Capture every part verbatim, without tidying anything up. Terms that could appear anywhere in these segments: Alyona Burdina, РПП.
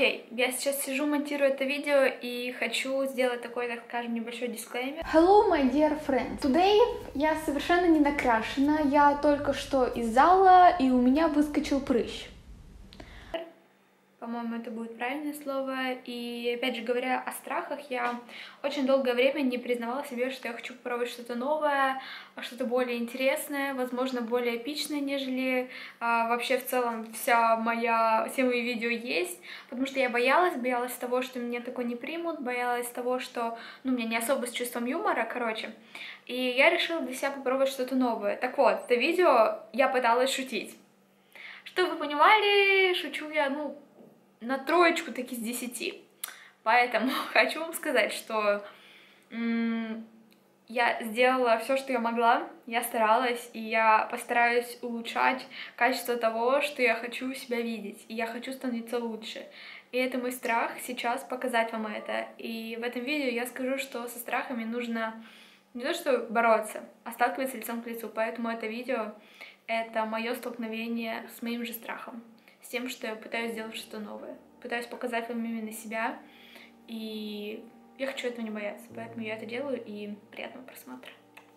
Окей, я сейчас сижу, монтирую это видео и хочу сделать такой, так скажем, небольшой дисклеймер. Hello, my dear friends. Today я совершенно не накрашена, я только что из зала, и у меня выскочил прыщ. По-моему, это будет правильное слово. И опять же, говоря о страхах, я очень долгое время не признавала себе, что я хочу попробовать что-то новое, что-то более интересное, возможно, более эпичное, нежели а, вообще в целом вся моя, все мои видео есть, потому что я боялась, боялась того, что меня такое не примут, боялась того, что, ну, у меня не особо с чувством юмора, короче. И я решила для себя попробовать что-то новое. Так вот, это видео я пыталась шутить. Чтобы вы понимали, шучу я, ну, на троечку таки с десяти. Поэтому хочу вам сказать, что я сделала все, что я могла, я старалась, и я постараюсь улучшать качество того, что я хочу себя видеть, и я хочу становиться лучше. И это мой страх сейчас показать вам это. И в этом видео я скажу, что со страхами нужно не то что бороться, а сталкиваться лицом к лицу. Поэтому это видео — это мое столкновение с моим же страхом. С тем, что я пытаюсь сделать что-то новое. Пытаюсь показать вам именно себя, и я хочу этого не бояться, поэтому я это делаю, и приятного просмотра.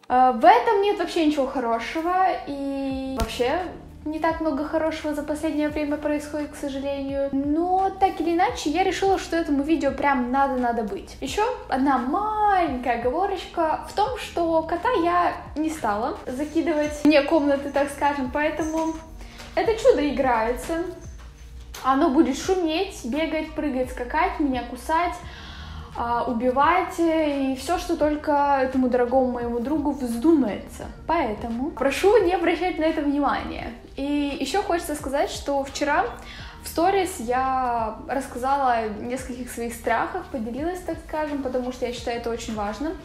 В этом нет вообще ничего хорошего, и вообще не так много хорошего за последнее время происходит, к сожалению. Но так или иначе, я решила, что этому видео прям надо-надо быть. Еще одна маленькая оговорочка в том, что кота я не стала закидывать вне комнаты, так скажем, поэтому... Это чудо играется, оно будет шуметь, бегать, прыгать, скакать, меня кусать, убивать и все, что только этому дорогому моему другу вздумается. Поэтому прошу не обращать на это внимания. И еще хочется сказать, что вчера в сторис я рассказала о нескольких своих страхах, поделилась, так скажем, потому что я считаю это очень важно.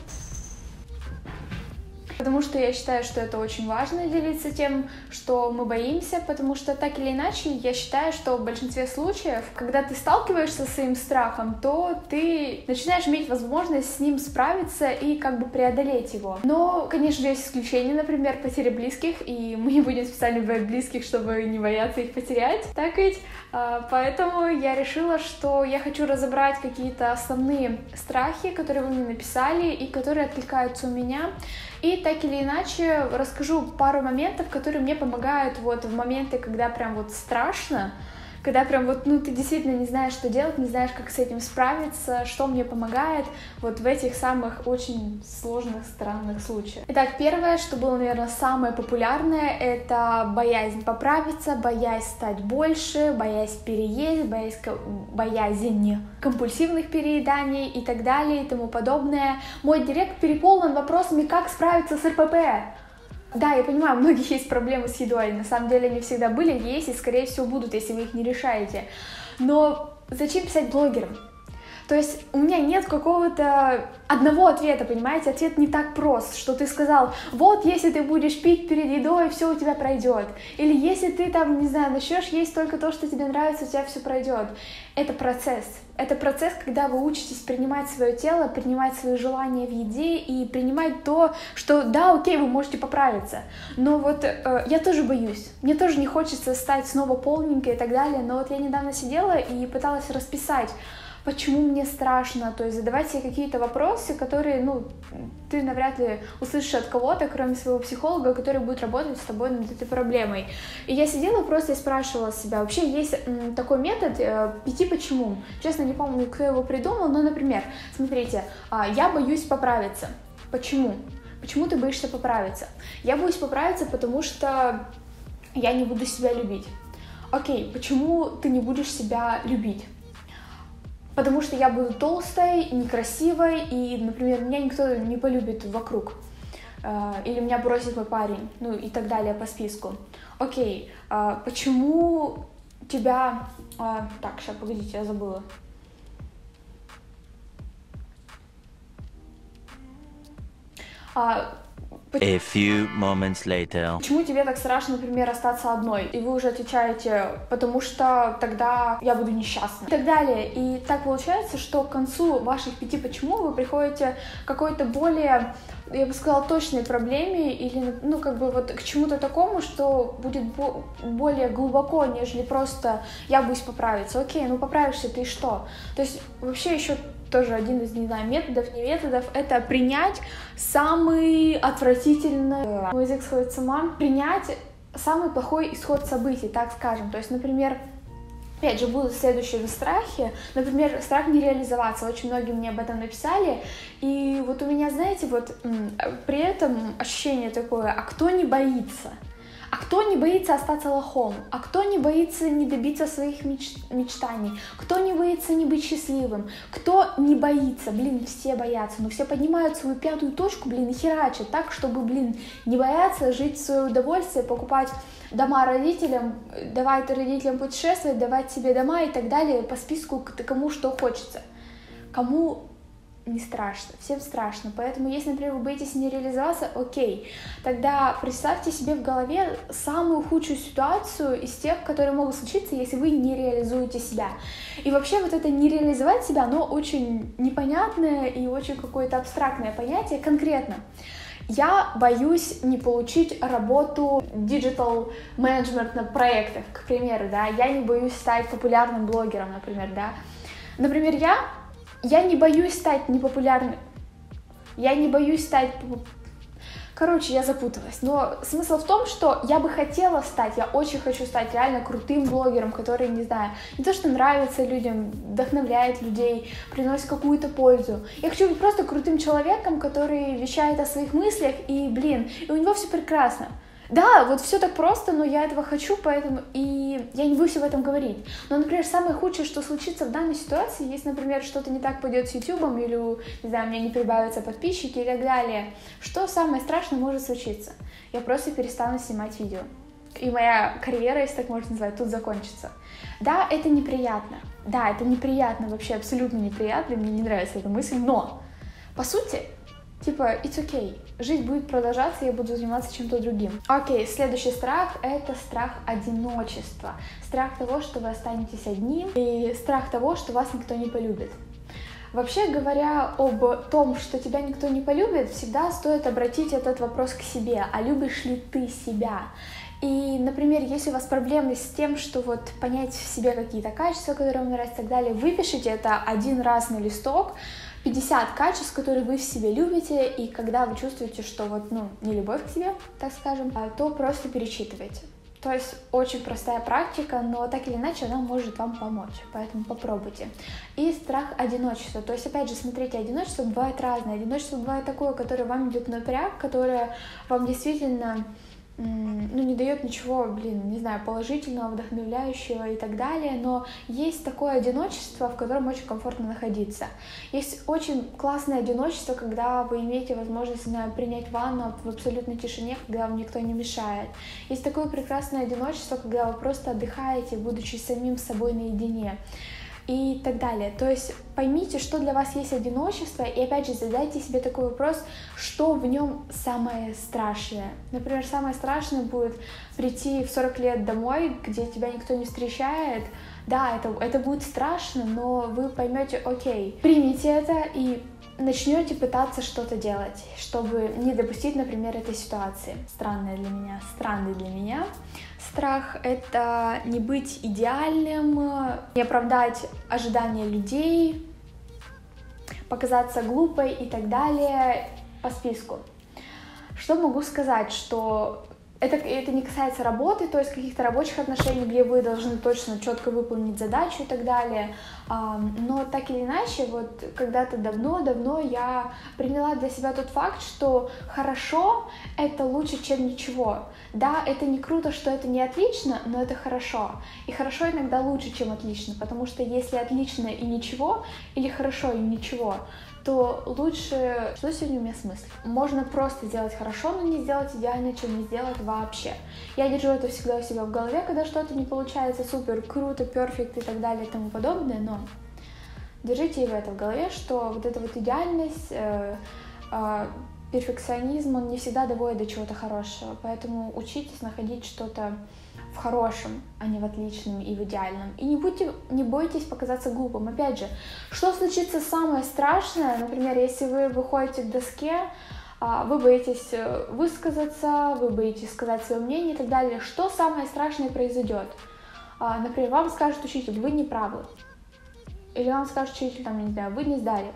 Потому что я считаю, что это очень важно, делиться тем, что мы боимся, потому что так или иначе, я считаю, что в большинстве случаев, когда ты сталкиваешься с своим страхом, то ты начинаешь иметь возможность с ним справиться и как бы преодолеть его. Но, конечно, есть исключения, например, потери близких, и мы не будем специально бояться близких, чтобы не бояться их потерять, так ведь? Поэтому я решила, что я хочу разобрать какие-то основные страхи, которые вы мне написали и которые откликаются у меня, и так или иначе расскажу пару моментов, которые мне помогают вот в моменты, когда прям вот страшно, когда прям вот, ну, ты действительно не знаешь, что делать, не знаешь, как с этим справиться, что мне помогает вот в этих самых очень сложных, странных случаях. Итак, первое, что было, наверное, самое популярное, это боязнь поправиться, боязнь стать больше, боязнь переесть, боязнь, боязнь компульсивных перееданий и так далее и тому подобное. Мой директ переполнен вопросами, как справиться с эр пэ пэ. Да, я понимаю, у многих есть проблемы с едой, на самом деле они всегда были, есть и, скорее всего, будут, если вы их не решаете. Но зачем писать блогерам? То есть у меня нет какого-то одного ответа, понимаете? Ответ не так прост, что ты сказал, вот, если ты будешь пить перед едой, все у тебя пройдет. Или если ты там, не знаю, начнешь есть только то, что тебе нравится, у тебя все пройдет. Это процесс. Это процесс, когда вы учитесь принимать свое тело, принимать свои желания в еде и принимать то, что да, окей, вы можете поправиться. Но вот э, я тоже боюсь, мне тоже не хочется стать снова полненькой и так далее, но вот я недавно сидела и пыталась расписать, почему мне страшно, то есть задавать себе какие-то вопросы, которые, ну, ты навряд ли услышишь от кого-то, кроме своего психолога, который будет работать с тобой над этой проблемой. И я сидела просто и спрашивала себя, вообще есть такой метод пяти почему. Честно, не помню, кто его придумал, но, например, смотрите, я боюсь поправиться. Почему? Почему ты боишься поправиться? Я боюсь поправиться, потому что я не буду себя любить. Окей, почему ты не будешь себя любить? Потому что я буду толстой, некрасивой, и, например, меня никто не полюбит вокруг, или меня бросит мой парень, ну и так далее по списку. Окей, почему тебя... Так, сейчас, погодите, я забыла. A few moments later. Почему тебе так страшно, например, остаться одной? И вы уже отвечаете, потому что тогда я буду несчастна. И так далее. И так получается, что к концу ваших пяти «почему» вы приходите к какой-то более, я бы сказала, точной проблеме или, ну, как бы вот к чему-то такому, что будет бо более глубоко, нежели просто «я боюсь поправиться». Окей, ну поправишься ты и что? То есть вообще еще... тоже один из, не знаю, методов, не методов, это принять самый отвратительный, мой язык сходит с ума, принять самый плохой исход событий, так скажем. То есть, например, опять же, будут следующие страхи, например, страх не реализоваться, очень многие мне об этом написали, и вот у меня, знаете, вот при этом ощущение такое, а кто не боится? А кто не боится остаться лохом? А кто не боится не добиться своих меч... мечтаний? Кто не боится не быть счастливым? Кто не боится? Блин, все боятся. Но все поднимают свою пятую точку, блин, и херачат так, чтобы, блин, не бояться жить в свое удовольствие, покупать дома родителям, давать родителям путешествовать, давать себе дома и так далее, по списку, кому что хочется. Кому... не страшно, всем страшно, поэтому если, например, вы боитесь не реализоваться, окей, тогда представьте себе в голове самую худшую ситуацию из тех, которые могут случиться, если вы не реализуете себя. И вообще вот это не реализовать себя, оно очень непонятное и очень какое-то абстрактное понятие. Конкретно, я боюсь не получить работу digital management на проектах, к примеру, да, я не боюсь стать популярным блогером, например, да, например, я Я не боюсь стать непопулярной, я не боюсь стать... Короче, я запуталась, но смысл в том, что я бы хотела стать, я очень хочу стать реально крутым блогером, который, не знаю, не то что нравится людям, вдохновляет людей, приносит какую-то пользу. Я хочу быть просто крутым человеком, который вещает о своих мыслях, и, блин, и у него все прекрасно. Да, вот все так просто, но я этого хочу, поэтому и я не буду об этом говорить. Но, например, самое худшее, что случится в данной ситуации, если, например, что-то не так пойдет с ютубом, или, не знаю, у меня не прибавятся подписчики и так далее, что самое страшное может случиться? Я просто перестану снимать видео. И моя карьера, если так можно назвать, тут закончится. Да, это неприятно. Да, это неприятно, вообще абсолютно неприятно, мне не нравится эта мысль, но, по сути... Типа, it's okay, жизнь будет продолжаться, я буду заниматься чем-то другим. Окей, okay, следующий страх — это страх одиночества. Страх того, что вы останетесь одним, и страх того, что вас никто не полюбит. Вообще, говоря об том, что тебя никто не полюбит, всегда стоит обратить этот вопрос к себе. А любишь ли ты себя? И, например, если у вас проблемы с тем, что вот понять в себе какие-то качества, которые вам нравятся и так далее, выпишите это один раз на листок, пятьдесят качеств, которые вы в себе любите, и когда вы чувствуете, что вот, ну, не любовь к себе, так скажем, то просто перечитывайте. То есть очень простая практика, но так или иначе она может вам помочь, поэтому попробуйте. И страх одиночества, то есть опять же, смотрите, одиночество бывает разное, одиночество бывает такое, которое вам идет напряг, которое вам действительно... ну, не дает ничего, блин, не знаю, положительного, вдохновляющего и так далее, но есть такое одиночество, в котором очень комфортно находиться. Есть очень классное одиночество, когда вы имеете возможность, не знаю, принять ванну в абсолютной тишине, когда вам никто не мешает. Есть такое прекрасное одиночество, когда вы просто отдыхаете, будучи самим собой наедине. И так далее. То есть поймите, что для вас есть одиночество, и опять же задайте себе такой вопрос, что в нем самое страшное. Например, самое страшное будет прийти в сорок лет домой, где тебя никто не встречает. Да, это, это будет страшно, но вы поймете, окей, примите это и начнете пытаться что-то делать, чтобы не допустить, например, этой ситуации. Странное для меня, странный для меня. Страх — это не быть идеальным, не оправдать ожидания людей, показаться глупой и так далее по списку. Что могу сказать, что это, это не касается работы, то есть каких-то рабочих отношений, где вы должны точно четко выполнить задачу и так далее. Но так или иначе, вот когда-то давно-давно я приняла для себя тот факт, что хорошо — это лучше, чем ничего. Да, это не круто, что это не отлично, но это хорошо. И хорошо иногда лучше, чем отлично, потому что если отлично и ничего, или хорошо и ничего, то лучше... Что сегодня у меня смысл? Можно просто делать хорошо, но не сделать идеально, чем не сделать вообще. Я держу это всегда у себя в голове, когда что-то не получается супер, круто, перфект и так далее и тому подобное, но держите и в это в голове, что вот эта вот идеальность... Э, э, перфекционизм, он не всегда доводит до чего-то хорошего, поэтому учитесь находить что-то в хорошем, а не в отличном и в идеальном. И не, будьте, не бойтесь показаться глупым. Опять же, что случится самое страшное, например, если вы выходите к доске, вы боитесь высказаться, вы боитесь сказать свое мнение и так далее. Что самое страшное произойдет? Например, вам скажет учитель, вы не правы. Или вам скажет учитель, там, не знаю, вы не сдали.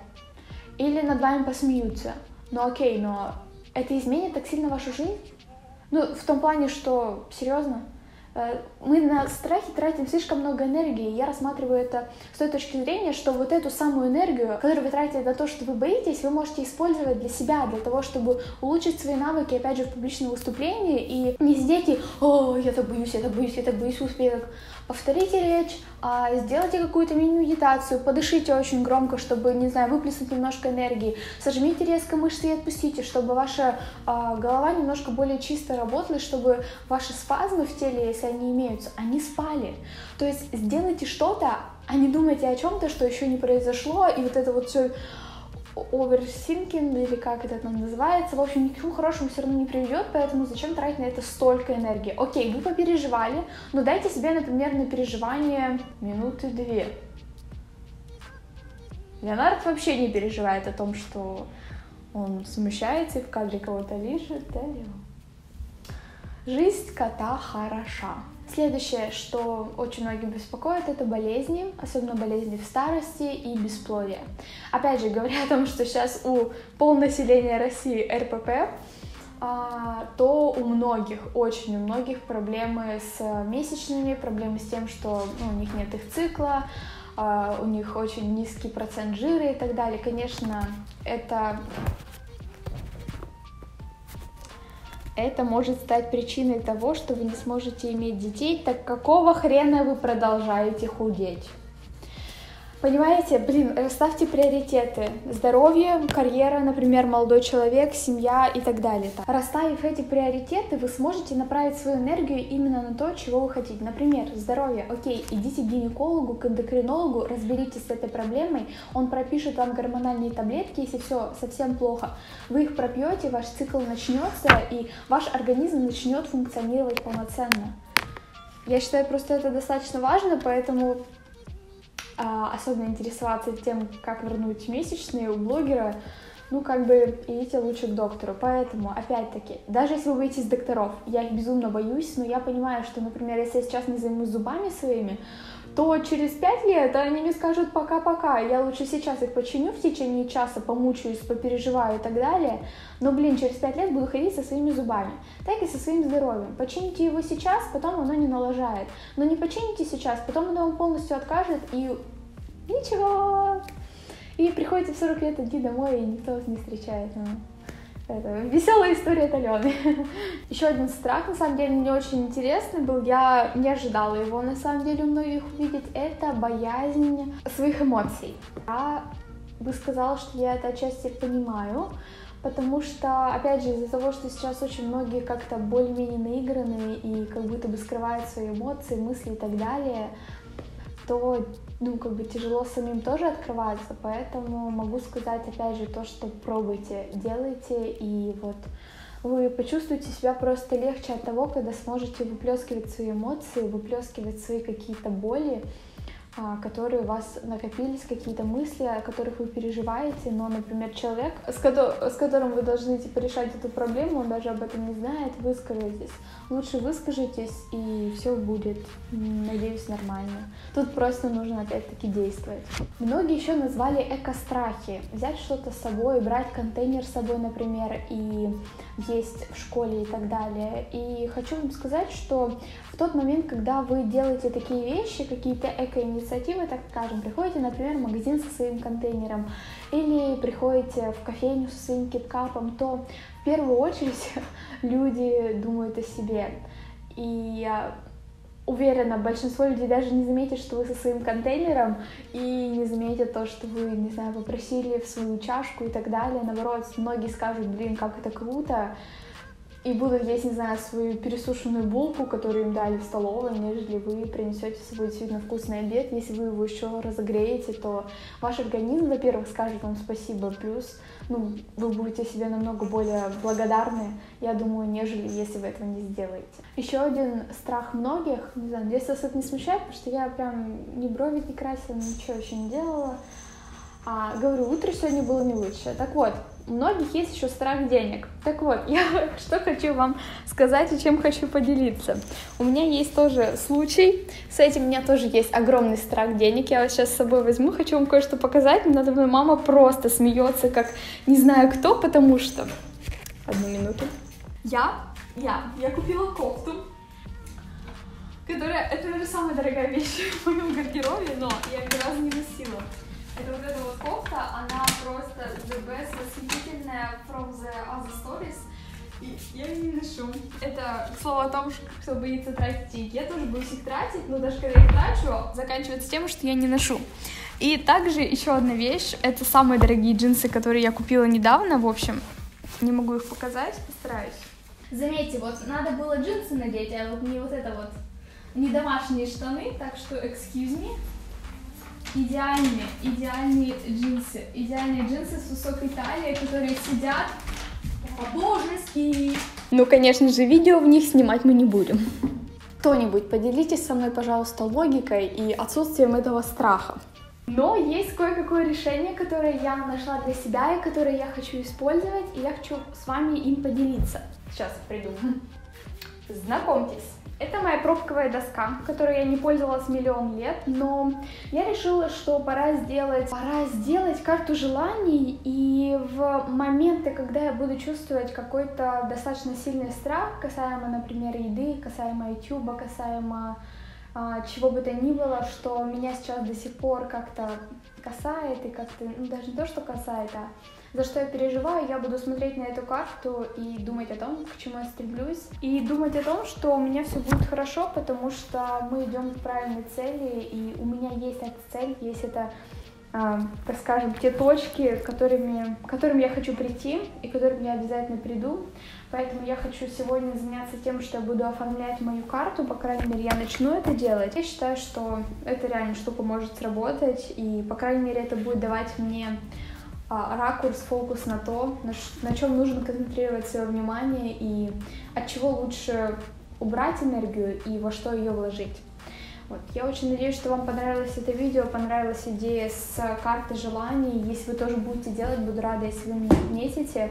Или над вами посмеются. Ну окей, но это изменит так сильно вашу жизнь? Ну, в том плане, что, серьезно, мы на страхе тратим слишком много энергии. Я рассматриваю это с той точки зрения, что вот эту самую энергию, которую вы тратите на то, что вы боитесь, вы можете использовать для себя, для того, чтобы улучшить свои навыки, опять же, в публичном выступлении, и не сидеть и «О, я так боюсь, я так боюсь, я так боюсь успеха». Повторите речь, сделайте какую-то мини-медитацию, подышите очень громко, чтобы, не знаю, выплеснуть немножко энергии, сожмите резко мышцы и отпустите, чтобы ваша голова немножко более чисто работала, чтобы ваши спазмы в теле, если они имеются, они спали. То есть сделайте что-то, а не думайте о чем-то, что еще не произошло, и вот это вот все оверсинкинг, или как это там называется, в общем, ни к чему хорошему все равно не приведет, поэтому зачем тратить на это столько энергии? Окей, вы попереживали, но дайте себе, например, на переживание минуты-две. Леонард вообще не переживает о том, что он смущается и в кадре кого-то лижет, да, жизнь кота хороша. Следующее, что очень многих беспокоит, это болезни, особенно болезни в старости и бесплодие. Опять же, говоря о том, что сейчас у полнаселения России эр пэ пэ, то у многих, очень у многих проблемы с месячными, проблемы с тем, что ну, у них нет их цикла, у них очень низкий процент жира и так далее. Конечно, это... Это может стать причиной того, что вы не сможете иметь детей, так какого хрена вы продолжаете худеть? Понимаете, блин, расставьте приоритеты. Здоровье, карьера, например, молодой человек, семья и так далее. Расставив эти приоритеты, вы сможете направить свою энергию именно на то, чего вы хотите. Например, здоровье. Окей, идите к гинекологу, к эндокринологу, разберитесь с этой проблемой. Он пропишет вам гормональные таблетки, если все совсем плохо. Вы их пропьете, ваш цикл начнется, и ваш организм начнет функционировать полноценно. Я считаю, просто это достаточно важно, поэтому... особенно интересоваться тем, как вернуть месячные у блогера, ну, как бы, идите лучше к доктору. Поэтому, опять-таки, даже если вы боитесь докторов, я их безумно боюсь, но я понимаю, что, например, если я сейчас не займусь зубами своими, то через пять лет они мне скажут пока-пока, я лучше сейчас их починю в течение часа, помучаюсь, попереживаю и так далее, но, блин, через пять лет буду ходить со своими зубами, так и со своим здоровьем. Почините его сейчас, потом оно не налажает, но не почините сейчас, потом оно вам полностью откажет и ничего. И приходите в сорок лет идти домой, и никто вас не встречает. Это веселая история от Алены. Еще один страх, на самом деле, мне очень интересный был, я не ожидала его, на самом деле, у многих увидеть, это боязнь своих эмоций. Я бы сказала, что я это отчасти понимаю, потому что, опять же, из-за того, что сейчас очень многие как-то более-менее наиграны и как будто бы скрывают свои эмоции, мысли и так далее, то, ну, как бы тяжело самим тоже открываться, поэтому могу сказать, опять же, то, что пробуйте, делайте, и вот вы почувствуете себя просто легче от того, когда сможете выплескивать свои эмоции, выплескивать свои какие-то боли, которые у вас накопились, какие-то мысли, о которых вы переживаете, но, например, человек, с, кото- с которым вы должны типа решать эту проблему, он даже об этом не знает, выскажитесь. Лучше выскажитесь, и все будет, надеюсь, нормально. Тут просто нужно опять-таки действовать. Многие еще назвали эко-страхи. Взять что-то с собой, брать контейнер с собой, например, и есть в школе и так далее. И хочу вам сказать, что в тот момент, когда вы делаете такие вещи, какие-то эко-инициативы, инициативы, так скажем, приходите, например, в магазин со своим контейнером или приходите в кофейню со своим киткапом, то в первую очередь люди думают о себе. И я уверена, большинство людей даже не заметит, что вы со своим контейнером, и не заметит то, что вы, не знаю, попросили в свою чашку и так далее. Наоборот, многие скажут, блин, как это круто. и будут есть, не знаю, свою пересушенную булку, которую им дали в столовой, нежели вы принесете с собой действительно вкусный обед. Если вы его еще разогреете, то ваш организм, во-первых, скажет вам спасибо, плюс ну, вы будете себе намного более благодарны, я думаю, нежели если вы этого не сделаете. Еще один страх многих, не знаю, если вас это не смущает, потому что я прям ни брови не красила, ничего еще не делала, а, говорю, утро сегодня было не лучше. Так вот, у многих есть еще страх денег. Так вот, я что хочу вам сказать и чем хочу поделиться. У меня есть тоже случай, с этим у меня тоже есть огромный страх денег. Я вот сейчас с собой возьму, хочу вам кое-что показать. Мне надо, моя мама просто смеется, как не знаю кто, потому что... Одну минуту. Я, я, я купила кофту, которая... Это уже самая дорогая вещь в моем гардеробе, но я ни разу не носила. Это вот эта вот кофта, она просто the best, восхитительная, from the other stories, и я ее не ношу. Это слово о том, кто боится тратить деньги. Я тоже боюсь их тратить, но даже когда я их трачу, заканчивается тем, что я не ношу. И также еще одна вещь, это самые дорогие джинсы, которые я купила недавно, в общем, не могу их показать, постараюсь. Заметьте, вот надо было джинсы надеть, а вот не вот это вот, не домашние штаны, так что excuse me. Идеальные, идеальные джинсы, идеальные джинсы с высокой талией, которые сидят по-божески. Ну, конечно же, видео в них снимать мы не будем. Кто-нибудь, поделитесь со мной, пожалуйста, логикой и отсутствием этого страха. Но есть кое-какое решение, которое я нашла для себя и которое я хочу использовать, и я хочу с вами им поделиться. Сейчас придумаю. Знакомьтесь. Это моя пробковая доска, которой я не пользовалась миллион лет, но я решила, что пора сделать, пора сделать карту желаний, и в моменты, когда я буду чувствовать какой-то достаточно сильный страх, касаемо, например, еды, касаемо ютуба, касаемо а, чего бы то ни было, что меня сейчас до сих пор как-то касает, и как-то, ну, даже не то, что касает, а за что я переживаю, я буду смотреть на эту карту и думать о том, к чему я стремлюсь, и думать о том, что у меня все будет хорошо, потому что мы идем к правильной цели, и у меня есть эта цель, есть это, э, так скажем, те точки, которыми, к которым я хочу прийти, и к которым я обязательно приду, поэтому я хочу сегодня заняться тем, что я буду оформлять мою карту, по крайней мере, я начну это делать. Я считаю, что эта реально штука может сработать, и, по крайней мере, это будет давать мне... ракурс, фокус на то, на, на чем нужно концентрировать свое внимание и от чего лучше убрать энергию и во что ее вложить. Вот. Я очень надеюсь, что вам понравилось это видео, понравилась идея с карты желаний. Если вы тоже будете делать, буду рада, если вы меня отметите.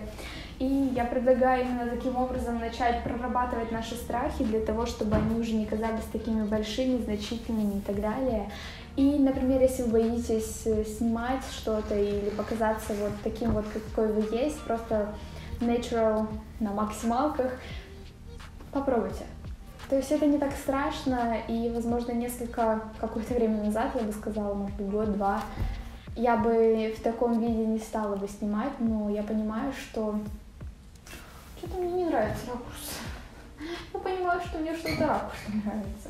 И я предлагаю именно таким образом начать прорабатывать наши страхи для того, чтобы они уже не казались такими большими, значительными и так далее. И, например, если вы боитесь снимать что-то или показаться вот таким вот, какой вы есть, просто natural на максималках, попробуйте. То есть это не так страшно, и, возможно, несколько, какое-то время назад, я бы сказала, может быть, год-два, я бы в таком виде не стала бы снимать, но я понимаю, что что-то мне не нравится ракурс. Я понимаю, что мне что-то ракурс не нравится.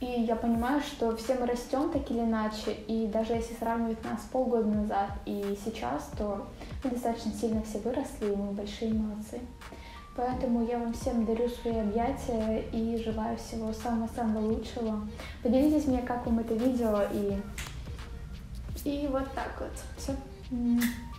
И я понимаю, что все мы растем так или иначе, и даже если сравнивать нас полгода назад и сейчас, то мы достаточно сильно все выросли, и мы большие молодцы. Поэтому я вам всем дарю свои объятия и желаю всего самого-самого лучшего. Поделитесь мне, как вам это видео, и, и вот так вот. Все.